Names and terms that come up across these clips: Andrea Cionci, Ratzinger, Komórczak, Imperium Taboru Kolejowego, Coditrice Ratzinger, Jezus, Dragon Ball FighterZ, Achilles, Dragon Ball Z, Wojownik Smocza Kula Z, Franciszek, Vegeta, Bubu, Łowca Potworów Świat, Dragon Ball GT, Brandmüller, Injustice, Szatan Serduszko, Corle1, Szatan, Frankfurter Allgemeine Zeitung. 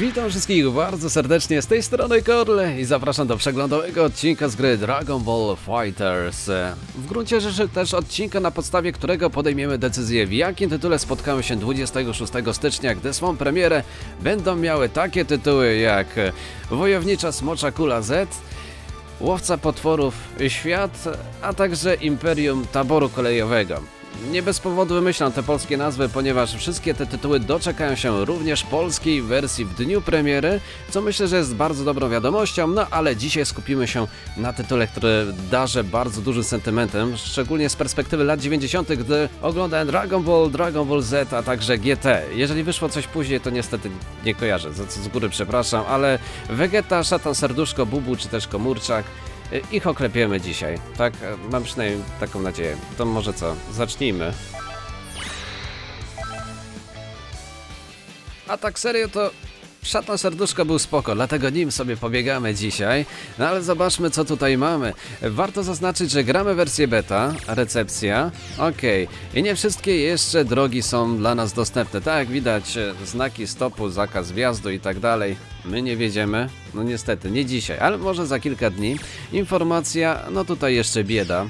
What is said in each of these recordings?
Witam wszystkich bardzo serdecznie, z tej strony Corle i zapraszam do przeglądowego odcinka z gry Dragon Ball FighterZ. W gruncie rzeczy też odcinka, na podstawie którego podejmiemy decyzję, w jakim tytule spotkamy się 26 stycznia, gdy swą premierę będą miały takie tytuły jak Wojownicza Smocza Kula Z, Łowca Potworów Świat, a także Imperium Taboru Kolejowego. Nie bez powodu wymyślam te polskie nazwy, ponieważ wszystkie te tytuły doczekają się również polskiej wersji w dniu premiery, co myślę, że jest bardzo dobrą wiadomością, no ale dzisiaj skupimy się na tytule, który darzę bardzo dużym sentymentem, szczególnie z perspektywy lat 90., gdy oglądałem Dragon Ball Z, a także GT. Jeżeli wyszło coś później, to niestety nie kojarzę, z góry przepraszam, ale Vegeta, Szatan, Serduszko, Bubu czy też Komórczak, ich oklepiemy dzisiaj, tak? Mam przynajmniej taką nadzieję. To może co? Zacznijmy. A tak serio to Szatan Serduszko był spoko, dlatego nim sobie pobiegamy dzisiaj. No ale zobaczmy, co tutaj mamy. Warto zaznaczyć, że gramy wersję beta, recepcja, okej. I nie wszystkie jeszcze drogi są dla nas dostępne. Tak jak widać, znaki stopu, zakaz wjazdu i tak dalej. My nie wiedziemy, no niestety, nie dzisiaj, ale może za kilka dni. Informacja, no tutaj jeszcze bieda.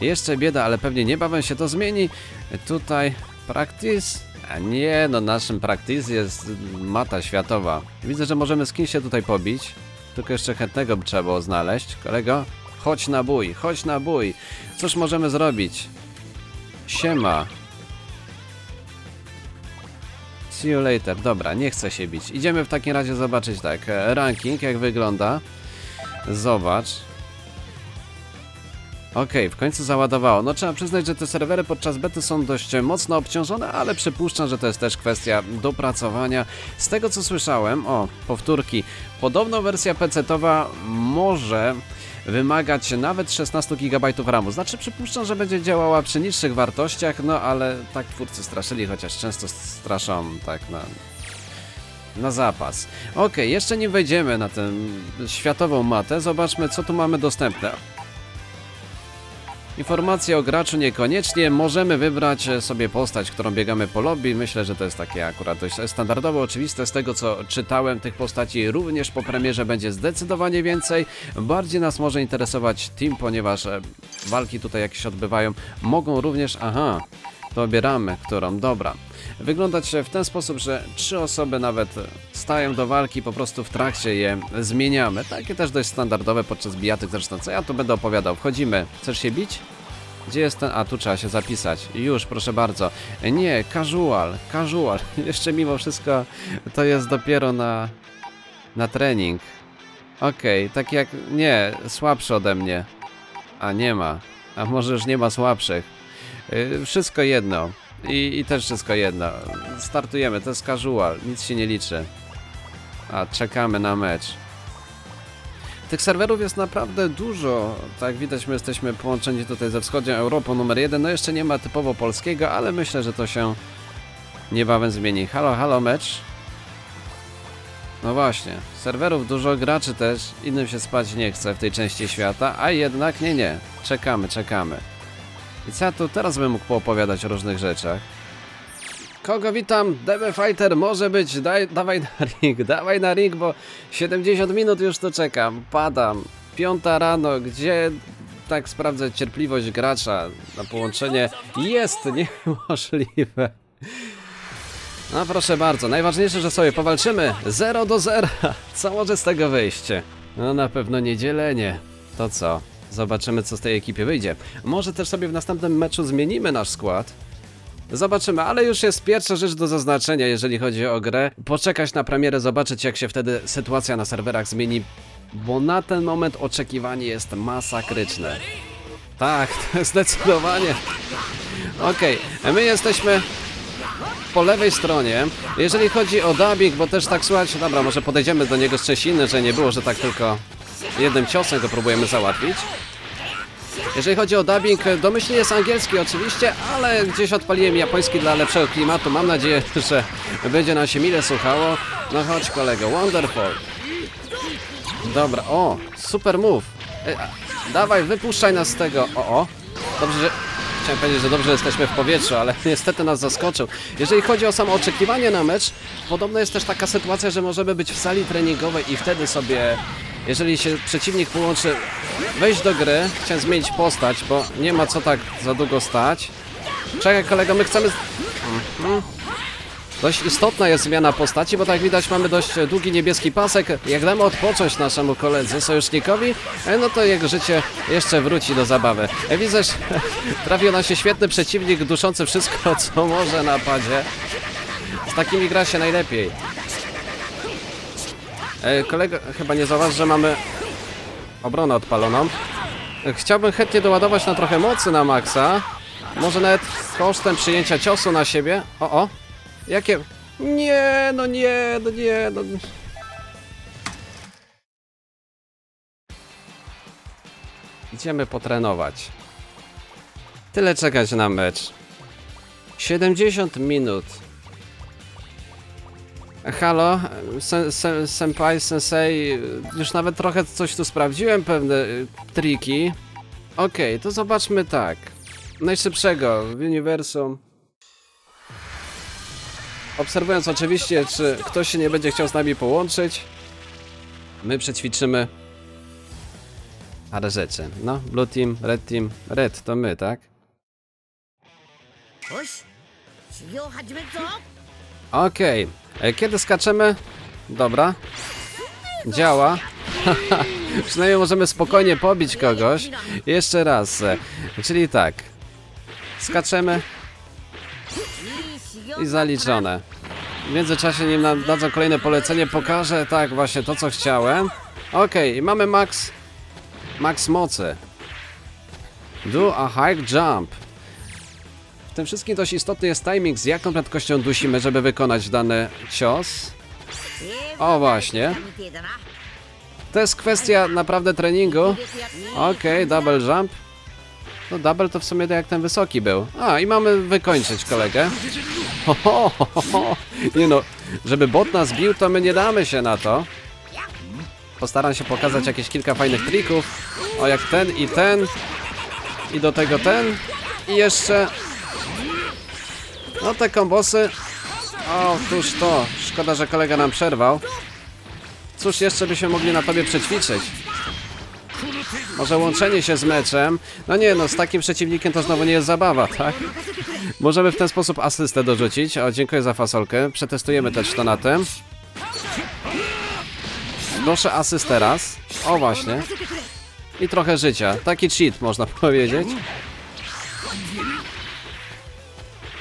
Jeszcze bieda, ale pewnie niebawem się to zmieni. Tutaj practice. A nie, no naszym practice jest mata światowa. Widzę, że możemy z kimś się tutaj pobić. Tylko jeszcze chętnego by trzeba było znaleźć. Kolego, chodź na bój, chodź na bój. Cóż możemy zrobić? Siema. See you later. Dobra, nie chcę się bić. Idziemy w takim razie zobaczyć tak. Ranking, jak wygląda. Zobacz. Okej, w końcu załadowało. No trzeba przyznać, że te serwery podczas bety są dość mocno obciążone, ale przypuszczam, że to jest też kwestia dopracowania. Z tego co słyszałem, o, powtórki, podobno wersja PC-towa może wymagać nawet 16 GB RAM-u. Znaczy przypuszczam, że będzie działała przy niższych wartościach, no ale tak twórcy straszyli, chociaż często straszą tak na zapas. Okej, jeszcze nie wejdziemy na tę światową matę, zobaczmy co tu mamy dostępne. Informacje o graczu niekoniecznie, możemy wybrać sobie postać, którą biegamy po lobby, myślę, że to jest takie akurat dość standardowe, oczywiste, z tego co czytałem tych postaci również po premierze będzie zdecydowanie więcej, bardziej nas może interesować team, ponieważ walki tutaj jakieś odbywają, mogą również, aha, to obieramy, którą, dobra. Wyglądać w ten sposób, że 3 osoby nawet stają do walki, po prostu w trakcie je zmieniamy. Takie też dość standardowe podczas bijatyk, zresztą co ja tu będę opowiadał. Wchodzimy. Chcesz się bić? Gdzie jest ten? A, tu trzeba się zapisać. Już, proszę bardzo. Nie, casual, casual. Jeszcze mimo wszystko to jest dopiero na trening. Okej, tak jak... Nie, słabszy ode mnie. A nie ma. A może już nie ma słabszych. Wszystko jedno. I też wszystko jedno. Startujemy, to jest casual, nic się nie liczy. A czekamy na mecz. Tych serwerów jest naprawdę dużo. Tak widać, my jesteśmy połączeni tutaj ze wschodnią Europą numer 1. No jeszcze nie ma typowo polskiego, ale myślę, że to się niebawem zmieni. Halo, halo, mecz. No właśnie, serwerów dużo, graczy też. Innym się spać nie chce w tej części świata. A jednak nie, czekamy, czekamy. I co ja tu teraz bym mógł poopowiadać o różnych rzeczach? Kogo witam? DB Fighter może być, dawaj na ring, bo 70 minut już to czekam, padam. 5 rano, gdzie tak sprawdzę cierpliwość gracza na połączenie? Jest niemożliwe. No proszę bardzo, najważniejsze, że sobie powalczymy 0-0, co może z tego wyjść? No na pewno nie dzielenie, to co? Zobaczymy, co z tej ekipy wyjdzie. Może też sobie w następnym meczu zmienimy nasz skład. Zobaczymy, ale już jest pierwsza rzecz do zaznaczenia, jeżeli chodzi o grę. Poczekać na premierę, zobaczyć jak się wtedy sytuacja na serwerach zmieni, bo na ten moment oczekiwanie jest masakryczne. Tak, zdecydowanie. Okej, my jesteśmy po lewej stronie. Jeżeli chodzi o dubbing, bo też tak słuchajcie, dobra, może podejdziemy do niego z czymś innym, że nie było, że tak tylko... jednym ciosem go próbujemy załatwić. Jeżeli chodzi o dubbing, domyślnie jest angielski oczywiście, ale gdzieś odpaliłem japoński dla lepszego klimatu. Mam nadzieję, że będzie nam się mile słuchało. No chodź kolego, wonderful. Dobra, o, super move. Dawaj, wypuszczaj nas z tego. O, dobrze, że Chciałem powiedzieć, że dobrze jesteśmy w powietrzu, ale niestety nas zaskoczył. Jeżeli chodzi o samo oczekiwanie na mecz, podobno jest też taka sytuacja, że możemy być w sali treningowej i wtedy sobie, jeżeli się przeciwnik połączy, wejść do gry. Chciałem zmienić postać, bo nie ma co tak za długo stać. Czekaj kolego, my chcemy... Dość istotna jest zmiana postaci, bo tak widać mamy dość długi niebieski pasek. Jak damy odpocząć naszemu koledze, sojusznikowi, no to jego życie jeszcze wróci do zabawy. Widzę, że trafił nam się świetny przeciwnik, duszący wszystko, co może na padzie. Z takimi gra się najlepiej. Kolega chyba nie zauważył, że mamy obronę odpaloną. Chciałbym chętnie doładować na trochę mocy na maksa. Może nawet kosztem przyjęcia ciosu na siebie. O! Jakie? Nie, no nie, no nie, no... Idziemy potrenować. Tyle czekać na mecz. 70 minut. Halo, senpai, sensei, już nawet trochę coś tu sprawdziłem, pewne triki. Okej, to zobaczmy tak. Najszybszego w uniwersum. Obserwując oczywiście, czy ktoś się nie będzie chciał z nami połączyć. My przećwiczymy parę rzeczy. No, blue team, red team. Red to my, tak? Okej. Kiedy skaczemy? Dobra. Działa. Przynajmniej możemy spokojnie pobić kogoś. Jeszcze raz. Czyli tak. Skaczemy. I zaliczone. W międzyczasie, nim dadzą kolejne polecenie, pokażę tak właśnie to, co chciałem. Okej, mamy max mocy. Do a high jump. W tym wszystkim dość istotny jest timing, z jaką prędkością dusimy, żeby wykonać dany cios. O właśnie. To jest kwestia naprawdę treningu. Okej, double jump. No double to w sumie jak ten wysoki był. I mamy wykończyć kolegę. Nie no, żeby bot nas bił, to my nie damy się na to. Postaram się pokazać jakieś kilka fajnych trików. O, jak ten. I do tego ten. I jeszcze... No te kombosy. O, tuż to. Szkoda, że kolega nam przerwał. Cóż jeszcze byśmy mogli na tobie przećwiczyć? Może łączenie się z meczem. No nie no, z takim przeciwnikiem to znowu nie jest zabawa, tak? Możemy w ten sposób asystę dorzucić. O, dziękuję za fasolkę. Przetestujemy też to na tym. Proszę asystę raz. O właśnie. I trochę życia. Taki cheat można powiedzieć.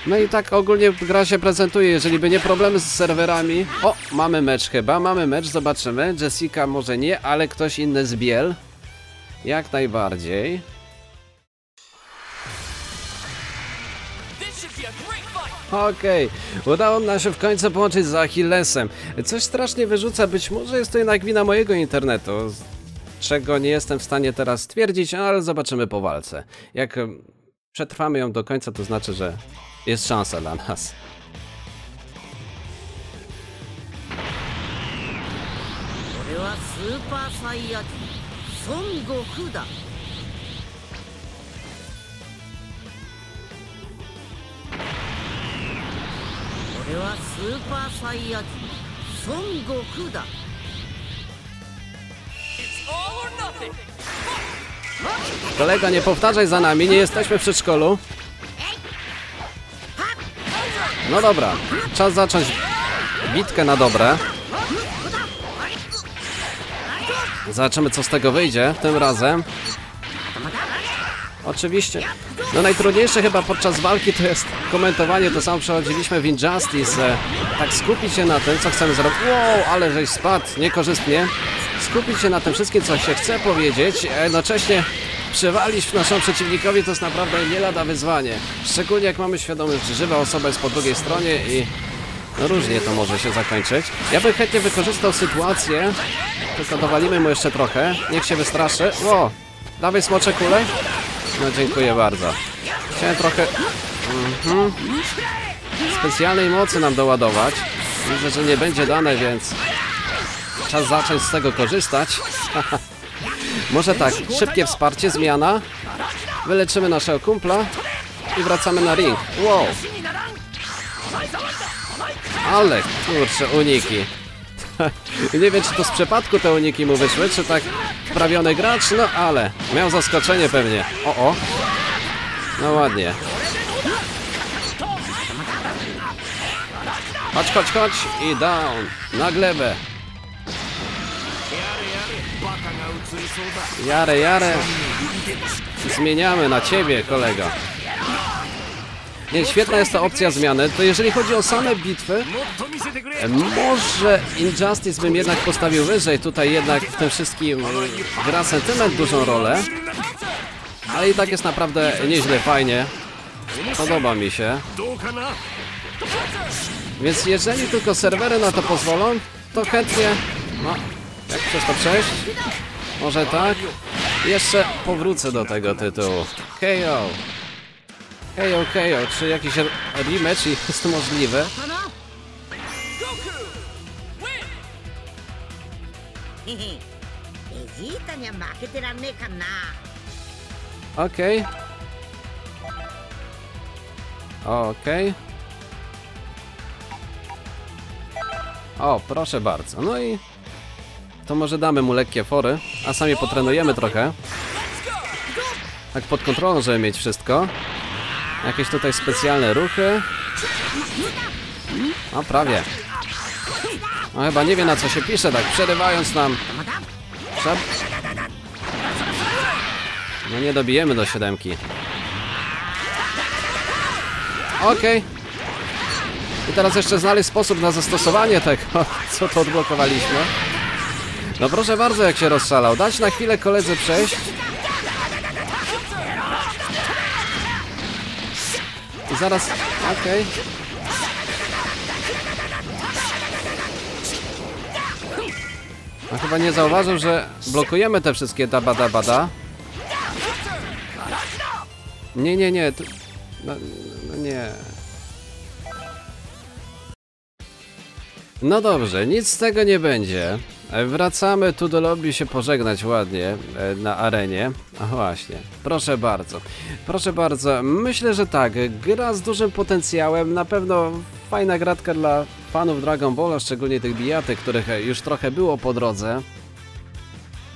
No i tak ogólnie gra się prezentuje, jeżeli by nie problemy z serwerami. O, mamy mecz chyba, mamy mecz, zobaczymy. Jessica może nie, ale ktoś inny z Biel. Jak najbardziej. Okej, udało nam się w końcu połączyć z Achillesem. Coś strasznie wyrzuca, być może jest to jednak wina mojego internetu. Czego nie jestem w stanie teraz stwierdzić, ale zobaczymy po walce. Jak przetrwamy ją do końca, to znaczy, że jest szansa dla nas. Kolega, nie powtarzaj za nami, nie jesteśmy w przedszkolu. No dobra, czas zacząć bitkę na dobre. Zobaczymy, co z tego wyjdzie tym razem. Oczywiście. No najtrudniejsze chyba podczas walki to jest komentowanie. To samo przechodziliśmy w Injustice. Tak skupić się na tym, co chcemy zrobić. Wow, ale żeś spadł niekorzystnie. Skupić się na tym wszystkim, co się chce powiedzieć. Jednocześnie przewalić naszemu przeciwnikowi to jest naprawdę nie lada wyzwanie. Szczególnie jak mamy świadomość, że żywa osoba jest po drugiej stronie i... No różnie to może się zakończyć. Ja bym chętnie wykorzystał sytuację. Tylko dowalimy mu jeszcze trochę. Niech się wystraszy. Ło! Dawaj smocze kulę. No dziękuję bardzo. Chciałem trochę... specjalnej mocy nam doładować. Widzę, że nie będzie dane, więc... Czas zacząć z tego korzystać. Może tak, szybkie wsparcie, zmiana. Wyleczymy naszego kumpla. i wracamy na ring. Wow. Ale kurczę, uniki. Nie wiem, czy to z przypadku te uniki mu wyszły, czy tak wprawiony gracz, no ale miał zaskoczenie pewnie. O. No ładnie. Chodź, chodź, chodź i down. Na glebę. Jare, jare. Zmieniamy na ciebie, kolega. Nie, świetna jest ta opcja zmiany. To jeżeli chodzi o same bitwy, może Injustice bym jednak postawił wyżej. Tutaj jednak w tym wszystkim gra sentyment dużą rolę. Ale i tak jest naprawdę nieźle, fajnie. Podoba mi się. Więc jeżeli tylko serwery na to pozwolą, to chętnie... No, jak chcesz to przejść? Może tak? Jeszcze powrócę do tego tytułu. KO. KO, KO. Czy jakiś rematch jest możliwy? Okej. Okej. O, proszę bardzo. No i... to może damy mu lekkie fory, a sami potrenujemy trochę. Tak pod kontrolą, żeby mieć wszystko. Jakieś tutaj specjalne ruchy. A prawie. No chyba nie wie, na co się pisze, tak przerywając nam. No nie dobijemy do 7. Okej. I teraz jeszcze znaleźć sposób na zastosowanie tego, co to odblokowaliśmy. No proszę bardzo, jak się rozszalał. Dać na chwilę koledze przejść. I zaraz... okej. No chyba nie zauważył, że blokujemy te wszystkie dabada. Nie. No nie... No dobrze, nic z tego nie będzie. Wracamy tu do lobby się pożegnać ładnie na arenie. A właśnie, proszę bardzo. Proszę bardzo, myślę, że tak, gra z dużym potencjałem, na pewno fajna gratka dla fanów Dragon Balla, szczególnie tych bijatek, których już trochę było po drodze.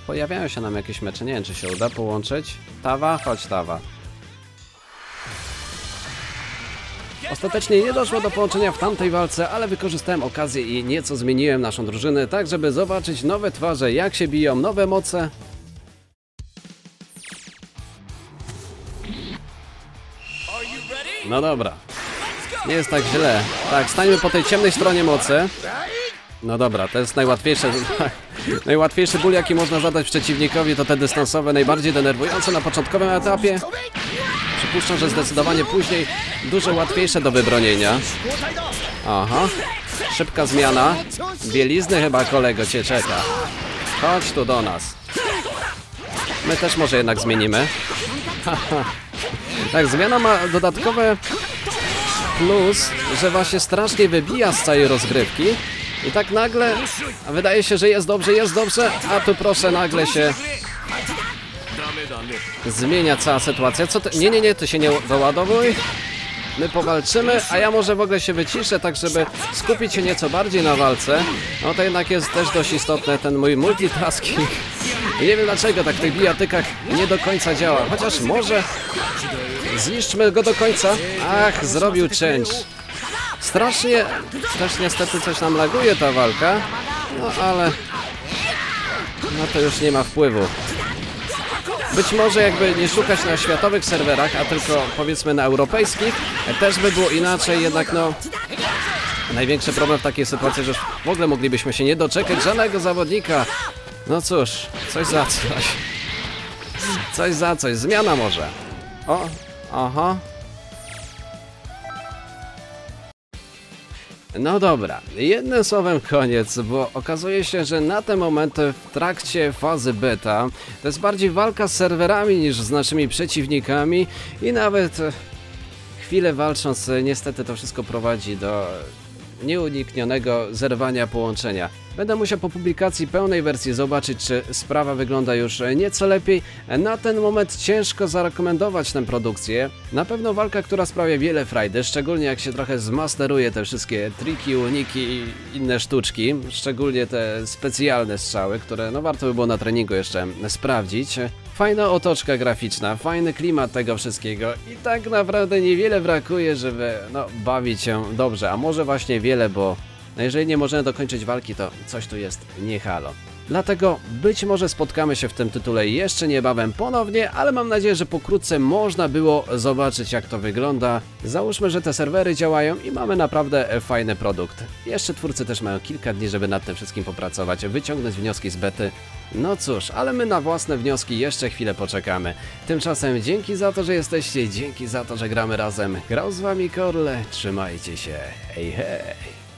Pojawiają się nam jakieś mecze, nie wiem, czy się uda połączyć. Tawa, chodź Tawa. Ostatecznie nie doszło do połączenia w tamtej walce, ale wykorzystałem okazję i nieco zmieniłem naszą drużynę, tak żeby zobaczyć nowe twarze, jak się biją, nowe moce. No dobra, nie jest tak źle. Tak, stańmy po tej ciemnej stronie mocy. No dobra, to jest najłatwiejsze. Najłatwiejszy ból, jaki można zadać przeciwnikowi, to te dystansowe, najbardziej denerwujące na początkowym etapie. Przypuszczam, że zdecydowanie później dużo łatwiejsze do wybronienia. Aha, szybka zmiana. Bielizny chyba, kolego, cię czeka. Chodź tu do nas. My też może jednak zmienimy. Tak, zmiana ma dodatkowe plus, że właśnie strasznie wybija z całej rozgrywki. I tak nagle wydaje się, że jest dobrze, a tu proszę nagle się... zmienia cała sytuacja. Co ty? Nie, ty się nie doładowuj. My powalczymy, a ja może w ogóle się wyciszę, tak żeby skupić się nieco bardziej na walce. No to jednak jest też dość istotne ten mój multitasking. Nie wiem dlaczego tak w tych bijatykach nie do końca działa. Chociaż może zniszczmy go do końca. Ach, zrobił change. Strasznie też niestety coś nam laguje ta walka. No ale... no to już nie ma wpływu. Być może jakby nie szukać na światowych serwerach, a tylko powiedzmy na europejskich, też by było inaczej, jednak no... największy problem w takiej sytuacji, że w ogóle moglibyśmy się nie doczekać żadnego zawodnika. No cóż, coś za coś. Coś za coś, zmiana może. O, aha. No dobra, jednym słowem koniec, bo okazuje się, że na ten moment w trakcie fazy beta to jest bardziej walka z serwerami niż z naszymi przeciwnikami i nawet chwilę walcząc niestety to wszystko prowadzi do nieuniknionego zerwania połączenia. Będę musiał po publikacji pełnej wersji zobaczyć, czy sprawa wygląda już nieco lepiej. Na ten moment ciężko zarekomendować tę produkcję. Na pewno walka, która sprawia wiele frajdy, szczególnie jak się trochę zmasteruje te wszystkie triki, uniki i inne sztuczki. Szczególnie te specjalne strzały, które no warto by było na treningu jeszcze sprawdzić. Fajna otoczka graficzna, fajny klimat tego wszystkiego i tak naprawdę niewiele brakuje, żeby no, bawić się dobrze, a może właśnie wiele, bo no jeżeli nie możemy dokończyć walki, to coś tu jest nie halo. Dlatego być może spotkamy się w tym tytule jeszcze niebawem ponownie, ale mam nadzieję, że pokrótce można było zobaczyć, jak to wygląda. Załóżmy, że te serwery działają i mamy naprawdę fajny produkt. Jeszcze twórcy też mają kilka dni, żeby nad tym wszystkim popracować, wyciągnąć wnioski z bety. No cóż, ale my na własne wnioski jeszcze chwilę poczekamy. Tymczasem dzięki za to, że jesteście, dzięki za to, że gramy razem. Grał z wami Corle, trzymajcie się, hej hej!